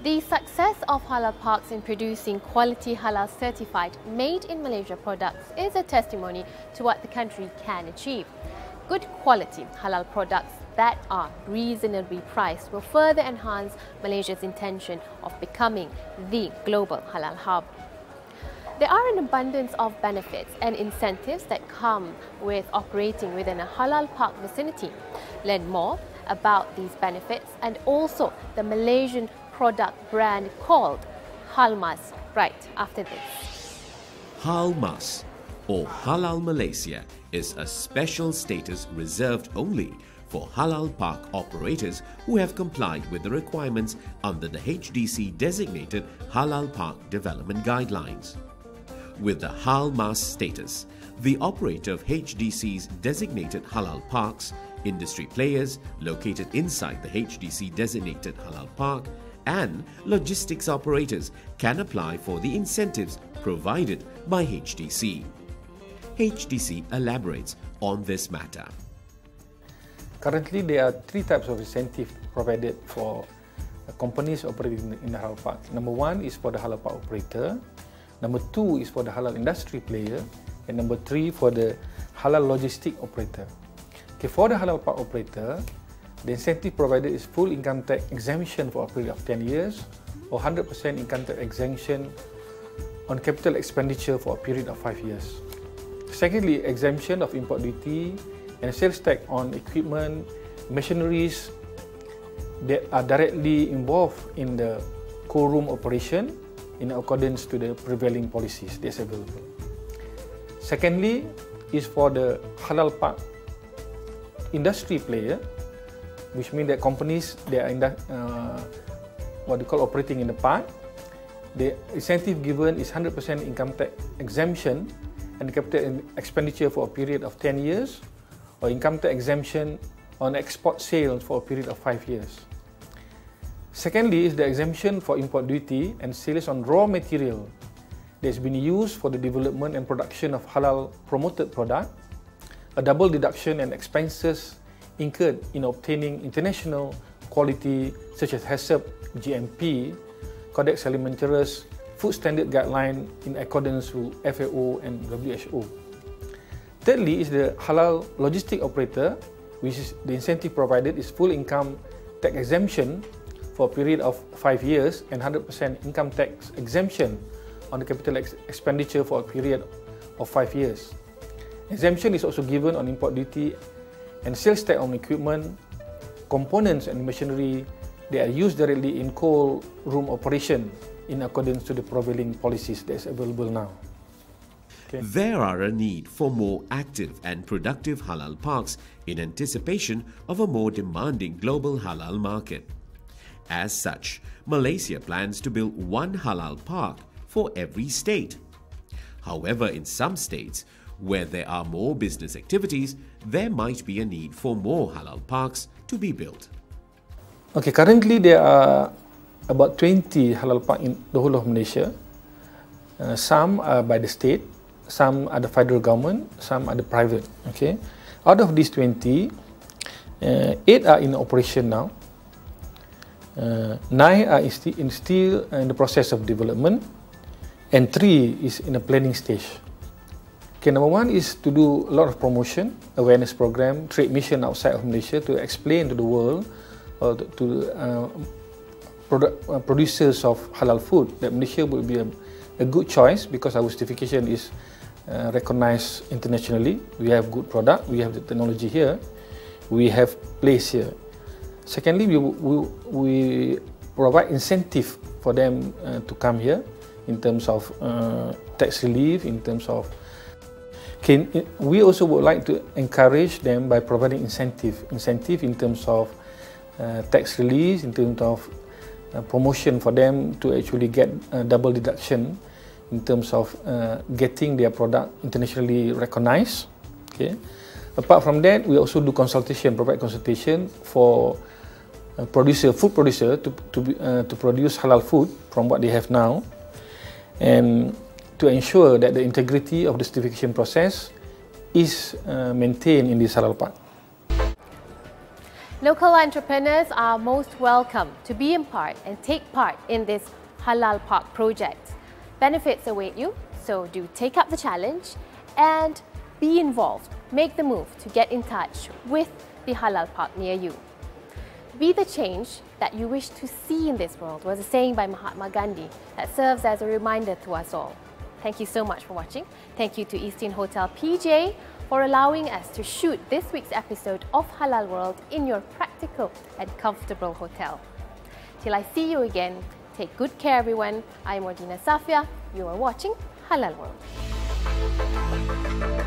The success of halal parks in producing quality halal certified made in Malaysia products is a testimony to what the country can achieve. Good quality halal products that are reasonably priced will further enhance Malaysia's intention of becoming the global halal hub. There are an abundance of benefits and incentives that come with operating within a halal park vicinity. Learn more about these benefits and also the Malaysian product brand called Halmas right after this. Halmas, or Halal Malaysia, is a special status reserved only for halal park operators who have complied with the requirements under the HDC designated Halal Park Development Guidelines. With the Halmas status, the operator of HDC's designated halal parks, industry players located inside the HDC designated halal park, and logistics operators can apply for the incentives provided by HDC. HDC elaborates on this matter. Currently, there are three types of incentive provided for companies operating in the halal park. Number one is for the halal park operator. Number two is for the halal industry player. And number three for the halal logistic operator. Okay, for the halal park operator, the incentive provided is full income tax exemption for a period of 10 years or 100% income tax exemption on capital expenditure for a period of 5 years. Secondly, exemption of import duty and sales tax on equipment, machineries that are directly involved in the cold room operation in accordance to the prevailing policies that's available. Secondly, is for the halal park industry player, which means that companies that are in the, operating in the park, the incentive given is 100% income tax exemption and capital expenditure for a period of 10 years, or income tax exemption on export sales for a period of 5 years. Secondly, is the exemption for import duty and sales on raw material that's been used for the development and production of halal promoted product, a double deduction and expenses incurred in obtaining international quality such as HACCP, GMP, Codex Alimentarius, Food Standard Guideline in accordance with FAO and WHO. Thirdly is the halal logistic operator, which is the incentive provided is full income tax exemption for a period of 5 years and 100% income tax exemption on the capital expenditure for a period of 5 years. Exemption is also given on import duty and sales tax on equipment, components and machinery that are used directly in cold room operation in accordance to the prevailing policies that is available now. Okay. There are a need for more active and productive halal parks in anticipation of a more demanding global halal market. As such, Malaysia plans to build one halal park for every state. However, in some states, where there are more business activities, there might be a need for more halal parks to be built. Okay, currently there are about 20 halal parks in the whole of Malaysia. Some are by the state, some are the federal government, some are the private. Okay, out of these 20, 8 are in operation now. 9 are still in the process of development, and 3 is in the planning stage. Okay, number one is to do a lot of promotion, awareness program, trade mission outside of Malaysia to explain to the world or to producers of halal food that Malaysia will be a good choice because our certification is recognized internationally. We have good product, we have the technology here, we have place here. Secondly, we provide incentive for them to come here in terms of tax relief, in terms of we also would like to encourage them by providing incentive in terms of tax release, in terms of promotion for them to actually get a double deduction in terms of getting their product internationally recognized. Okay. Apart from that, we also do consultation, provide consultation for food producer to produce halal food from what they have now, and to ensure that the integrity of the certification process is maintained in this halal park. Local entrepreneurs are most welcome to be in part and take part in this Halal Park project. Benefits await you, so do take up the challenge and be involved. Make the move to get in touch with the Halal Park near you. Be the change that you wish to see in this world was a saying by Mahatma Gandhi that serves as a reminder to us all. Thank you so much for watching. Thank you to Eastin Hotel PJ for allowing us to shoot this week's episode of Halal World in your practical and comfortable hotel. Till I see you again, take good care everyone. I'm Wardina Safiyah, you are watching Halal World.